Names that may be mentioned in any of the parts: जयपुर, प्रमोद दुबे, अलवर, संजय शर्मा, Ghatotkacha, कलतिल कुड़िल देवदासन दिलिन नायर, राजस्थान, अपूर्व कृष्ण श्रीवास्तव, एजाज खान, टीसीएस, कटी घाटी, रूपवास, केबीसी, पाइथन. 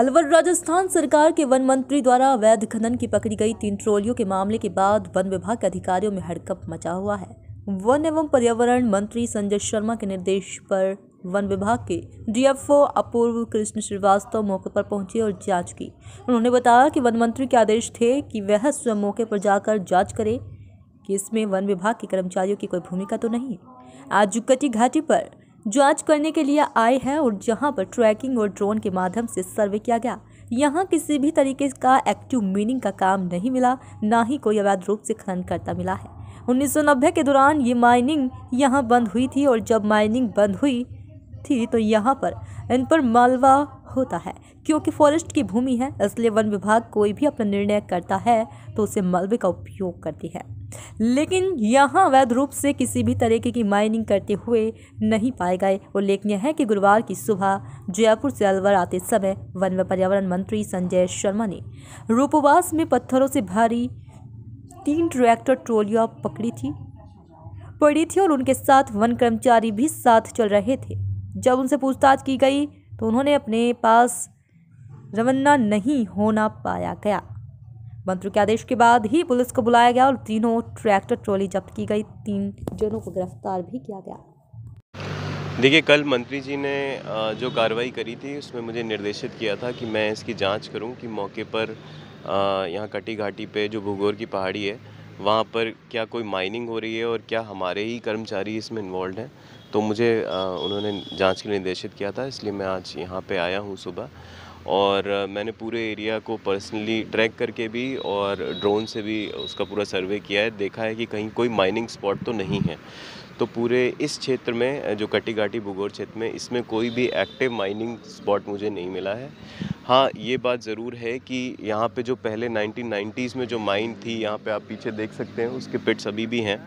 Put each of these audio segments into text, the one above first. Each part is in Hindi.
अलवर राजस्थान सरकार के वन मंत्री द्वारा अवैध खनन की पकड़ी गई 3 ट्रॉलियों के मामले के बाद वन विभाग के अधिकारियों में हड़कंप मचा हुआ है। वन एवं पर्यावरण मंत्री संजय शर्मा के निर्देश पर वन विभाग के डीएफओ अपूर्व कृष्ण श्रीवास्तव मौके पर पहुंचे और जांच की। उन्होंने बताया कि वन मंत्री के आदेश थे कि वह स्वयं मौके पर जाकर जांच करे कि इसमें वन विभाग के कर्मचारियों की कोई भूमिका तो नहीं। आज कटी घाटी पर जांच करने के लिए आए हैं और जहां पर ट्रैकिंग और ड्रोन के माध्यम से सर्वे किया गया। यहां किसी भी तरीके का एक्टिव माइनिंग का काम नहीं मिला, ना ही कोई अवैध रूप से खनन करता मिला है। 1990 के दौरान ये माइनिंग यहां बंद हुई थी और जब माइनिंग बंद हुई थी तो यहाँ पर इन पर मालवा होता है, क्योंकि फॉरेस्ट की भूमि है। इसलिए वन विभाग कोई भी अपना निर्णय करता है तो उसे मालवे का उपयोग करती है, लेकिन यहाँ अवैध रूप से किसी भी तरीके की माइनिंग करते हुए नहीं पाए गए। उल्लेखनीय है कि गुरुवार की सुबह जयपुर से अलवर आते समय वन व पर्यावरण मंत्री संजय शर्मा ने रूपवास में पत्थरों से भारी 3 ट्रैक्टर ट्रॉलियां पड़ी थी और उनके साथ वन कर्मचारी भी साथ चल रहे थे। जब उनसे पूछताछ की गई तो उन्होंने अपने पास रवाना नहीं होना पाया गया। मंत्री के आदेश के बाद ही पुलिस को बुलाया गया और 3 ट्रैक्टर ट्रॉली जब्त की गई। 3 जनों को गिरफ्तार भी किया गया। देखिए, कल मंत्री जी ने जो कार्रवाई करी थी उसमें मुझे निर्देशित किया था कि मैं इसकी जांच करूं कि मौके पर यहाँ कटी घाटी पे जो भूगोर की पहाड़ी है वहाँ पर क्या कोई माइनिंग हो रही है और क्या हमारे ही कर्मचारी इसमें इन्वॉल्व हैं। तो मुझे उन्होंने जांच के लिए निर्देशित किया था, इसलिए मैं आज यहाँ पे आया हूँ सुबह, और मैंने पूरे एरिया को पर्सनली ट्रैक करके भी और ड्रोन से भी उसका पूरा सर्वे किया है। देखा है कि कहीं कोई माइनिंग स्पॉट तो नहीं है। तो पूरे इस क्षेत्र में जो कटी घाटी भूगोर क्षेत्र में इसमें कोई भी एक्टिव माइनिंग स्पॉट मुझे नहीं मिला है। हाँ, ये बात ज़रूर है कि यहाँ पे जो पहले 1990s में जो माइन थी, यहाँ पे आप पीछे देख सकते हैं उसके पिट्स अभी भी हैं,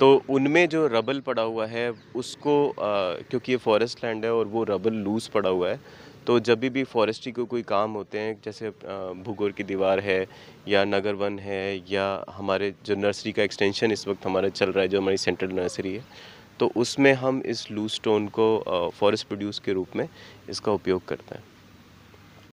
तो उनमें जो रबल पड़ा हुआ है उसको क्योंकि ये फॉरेस्ट लैंड है और वो रबल लूज़ पड़ा हुआ है, तो जब भी फॉरेस्ट्री को कोई काम होते हैं जैसे भूगोर की दीवार है या नगर वन है या हमारे जो नर्सरी का एक्सटेंशन इस वक्त हमारा चल रहा है, जो हमारी सेंट्रल नर्सरी है, तो उसमें हम इस लूज स्टोन को फॉरेस्ट प्रोड्यूस के रूप में इसका उपयोग करते हैं।